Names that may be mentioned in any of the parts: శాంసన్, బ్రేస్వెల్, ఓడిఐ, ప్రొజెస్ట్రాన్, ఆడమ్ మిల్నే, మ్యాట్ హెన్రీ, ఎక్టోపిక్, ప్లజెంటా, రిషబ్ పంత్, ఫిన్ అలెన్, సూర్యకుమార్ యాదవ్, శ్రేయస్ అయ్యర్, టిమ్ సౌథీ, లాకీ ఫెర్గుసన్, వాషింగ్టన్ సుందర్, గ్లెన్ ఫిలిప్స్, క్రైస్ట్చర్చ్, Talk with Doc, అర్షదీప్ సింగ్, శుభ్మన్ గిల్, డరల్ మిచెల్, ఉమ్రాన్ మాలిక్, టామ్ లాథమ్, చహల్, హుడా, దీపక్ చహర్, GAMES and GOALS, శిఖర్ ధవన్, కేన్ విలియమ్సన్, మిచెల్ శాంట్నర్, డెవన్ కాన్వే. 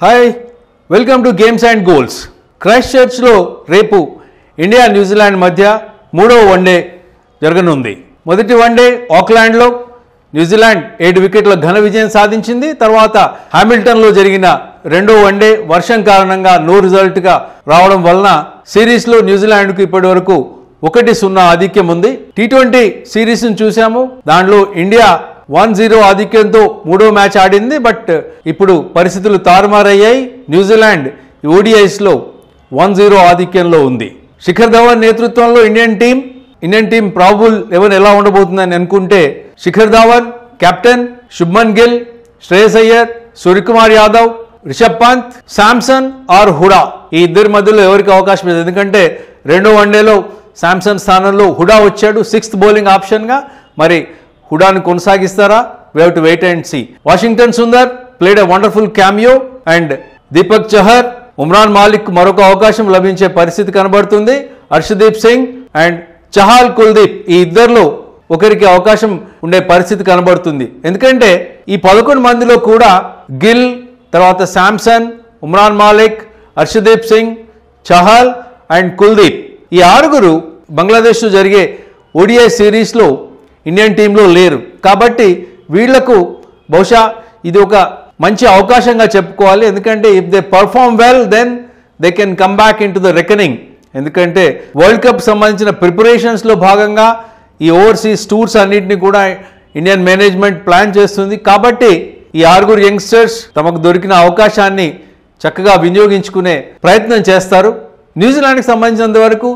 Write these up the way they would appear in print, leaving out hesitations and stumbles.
Hi welcome to games and goals. Christchurch लो रेपु India New Zealand मध्य मूडो वनडे जरगनुंदी। मोदटी वनडे ऑकलैंड लो न्यूजीलैंड 7 विकेट्ल घन विजय साधिंचिंदी। तर्वाता हैमिल्टन लो जरिगिन रेंडो वनडे वर्षं कारणंगा नो रिजल्ट गा रावडं वल्ल सीरीस लो न्यूजीलैंड कु इप्पटिवरकु 1-0 आधिक्यम उंदी। टी20 सीरीस नु चूसामु, दानिलो इंडिया 1-0 ఆధిక్యంతో మూడో మ్యాచ్ ఆడింది। బట్ ఇప్పుడు పరిస్థితులు తారుమారయ్యాయి। న్యూజిలాండ్ ఓడిఐస్ లో 1-0 ఆధిక్యంలో ఉంది। శిఖర్ ధవన్ నేతృత్వంలో ఇండియన్ టీం ప్రాబబుల్ 11 ఎలా ఉండబోతుందని అనుకుంటే శిఖర్ ధవన్, కెప్టెన్ శుభ్మన్ గిల్, శ్రేయస్ అయ్యర్, సూర్యకుమార్ యాదవ్, రిషబ్ పంత్, శాంసన్ ఆర్ హుడా ఈ ఇద్దరి మధ్యలో ఎవరికి అవకాశం ఉంది। ఎందుకంటే రెండో వన్డేలో శాంసన్ స్థానంలో హుడా వచ్చాడు 6th బౌలింగ్ ఆప్షన్ గా। మరి హుడాను కొనసాగిస్తారా? We have to wait and see. వాషింగ్టన్ సుందర్ played a wonderful cameo and దీపక్ చహర్, ఉమ్రాన్ మాలిక్ మరొక అవకాశం లభించే పరిస్థితి కనబడుతుంది। అర్షదీప్ సింగ్ అండ్ చహాల్, కుల్దీప్ ఈ ఇద్దరిలో ఒకరికి అవకాశం ఉండే పరిస్థితి కనబడుతుంది। ఎందుకంటే ఈ 11 మందిలో కూడా గిల్, తర్వాత శాంసన్, ఉమ్రాన్ మాలిక్, అర్షదీప్ సింగ్, చహాల్ అండ్ కుల్దీప్ ఈ ఆరుగురు బంగ్లాదేశ్ తో జరిగే ఓడిఐ సిరీస్ లో ఇండియన్ టీంలో లేరు। కాబట్టి వీళ్లకు బహుశా ఇది ఒక మంచి అవకాశంగా చెప్పుకోవాలి। ఎందుకంటే if they perform well then they can come back in to the reckoning. ఎందుకంటే వరల్డ్ కప్ సంబంధించిన ప్రిపరేషన్స్లో భాగంగా ఈ ఓవర్సీస్ టూర్స్ అన్నింటినీ కూడా ఇండియన్ మేనేజ్మెంట్ ప్లాన్ చేస్తుంది। కాబట్టి ఈ ఆరుగురు యంగ్స్టర్స్ తమకు దొరికిన అవకాశాన్ని చక్కగా వినియోగించుకునే ప్రయత్నం చేస్తారు। న్యూజిలాండ్కి సంబంధించినంత వరకు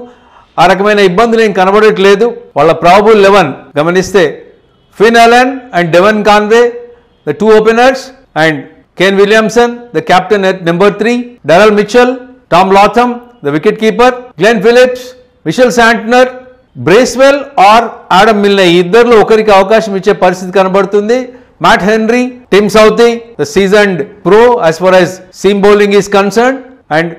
ఆ రకమైన ఇబ్బందులు ఏం కనబడట్లేదు। వాళ్ళ ప్రాబబుల్ 11 గమనిస్తే ఫిన్ అలెన్ and డెవన్ కాన్వే the 2 openers and కేన్ విలియమ్సన్ the captain at number 3, డరల్ మిచెల్, టామ్ లాథమ్ the wicket keeper, గ్లెన్ ఫిలిప్స్, మిచెల్ శాంట్నర్, బ్రేస్వెల్ or ఆడమ్ మిల్నే ఈ ఇద్దరిలో ఒకరికి అవకాశం ఇచ్చే పరిస్థితి కనబడుతుంది। మ్యాట్ హెన్రీ, టిమ్ సౌథీ the seasoned pro as far as seam bowling is concern and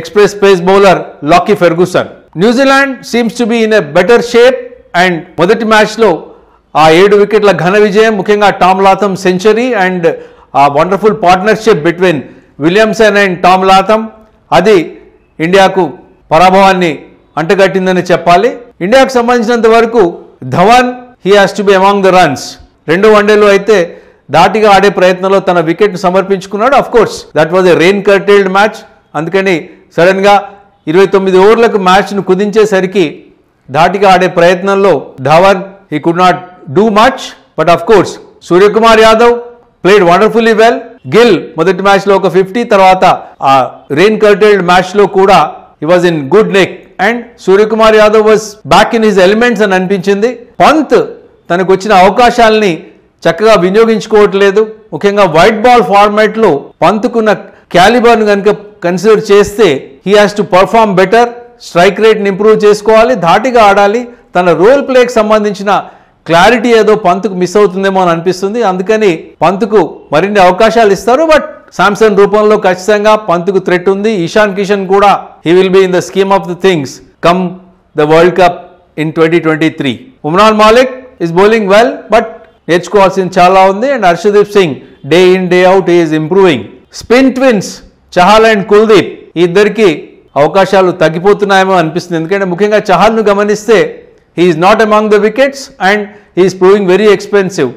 express pace bowler లాకీ ఫెర్గుసన్। New Zealand seems to be in a better shape and మొదటి మ్యాచ్లో ఆ 7 వికెట్ల ఘన విజయం, ముఖ్యంగా టామ్ లాథమ్ సెంచరీ అండ్ ఆ wonderful partnership between Williamson and టామ్ లాథమ్ అది ఇండియాకు పరాభవాన్ని అంటగట్టిందని చెప్పాలి। ఇండియాకు సంబంధించినంత వరకు Dhawan he has to be among the runs. రెండో వన్డేలో అయితే దాటిగా ఆడే ప్రయత్నంలో తన వికెట్ను సమర్పించుకున్నాడు। Of course that was a rain curtailed match, అందుకని సడన్గా 29 ఓవర్లకు మ్యాచ్ను కుదించేసరికి ధాటిగా ఆడే ప్రయత్నంలో Dhawan he could not do much, but of course సూర్యకుమార్ యాదవ్ played wonderfully well. Gill మొదటి మ్యాచ్లో ఒక 50, తర్వాత ఆ రెయిన్ కర్టెయిల్డ్ మ్యాచ్లో కూడా he was in good nick and సూర్యకుమార్ యాదవ్ was back in his elements అని అనిపించింది। పంత్ తనకు వచ్చిన అవకాశాలని చక్కగా వినియోగించుకోవట్లేదు। ముఖ్యంగా వైట్ బాల్ ఫార్మాట్లో పంత్కున్న క్యాలిబర్ను కనుక కన్సిడర్ చేస్తే he has to perform better, strike రేట్ని ఇంప్రూవ్ చేసుకోవాలి, ధాటిగా ఆడాలి। తన రోల్ ప్లేకి సంబంధించిన క్లారిటీ ఏదో పంత్కు మిస్ అవుతుందేమో అని అనిపిస్తుంది। అందుకని పంత్కు మరిన్ని అవకాశాలు ఇస్తారు, బట్ శాంసన్ రూపంలో ఖచ్చితంగా పంత్కు థ్రెట్ ఉంది। ఇషాన్ కిషన్ కూడా he will be in the scheme of the things come the world cup in 2023। ఉమ్రాన్ మాలిక్ is bowling well, but నేర్చుకోవాల్సింది చాలా ఉంది and Harshdeep Singh day in day out is improving. Spin twins చహల్ and Kuldeep ఈ ఇద్దరికి అవకాశాలు తగ్గిపోతున్నాయేమో అనిపిస్తుంది। ఎందుకంటే ముఖ్యంగా చహల్ను గమనిస్తే he is not among the wickets and he is proving very expensive.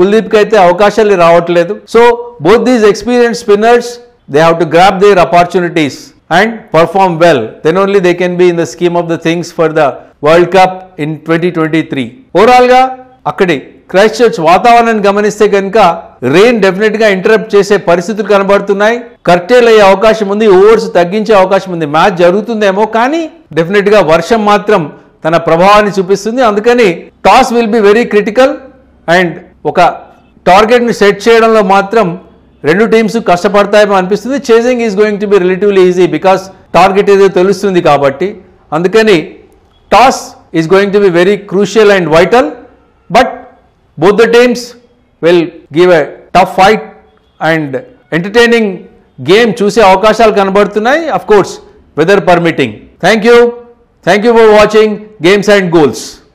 కుల్దీప్కి అయితే అవకాశాలు రావట్లేదు। So both these experience spinners they have to grab their opportunities and perform well, then only they can be in the scheme of the things for the world cup in 2023। ఓవరాల్గా అక్కడి క్రైస్ట్చర్చ్ వాతావరణాన్ని గమనిస్తే కనుక rain definite గా interrupt చేసే పరిస్థితులు కనబడుతున్నాయి। కర్టెయిల్ అయ్యే అవకాశం ఉంది, ఓవర్స్ తగ్గించే అవకాశం ఉంది, మ్యాచ్ జరుగుతుందేమో, కానీ డెఫినెట్ గా వర్షం మాత్రం తన ప్రభావాన్ని చూపిస్తుంది। అందుకని toss will be very critical and ఒక టార్గెట్ ని సెట్ చేయడంలో మాత్రం రెండు టీమ్స్ కష్టపడతాయేమో అనిపిస్తుంది। Chasing is going to be relatively easy because target ఏదో తెలుస్తుంది కాబట్టి, అందుకని toss is going to be very crucial and vital, but both the teams will give a tough fight and entertaining game చూసే అవకాశాలు కనబడుతున్నాయి, of course weather permitting. Thank you for watching Games and Goals.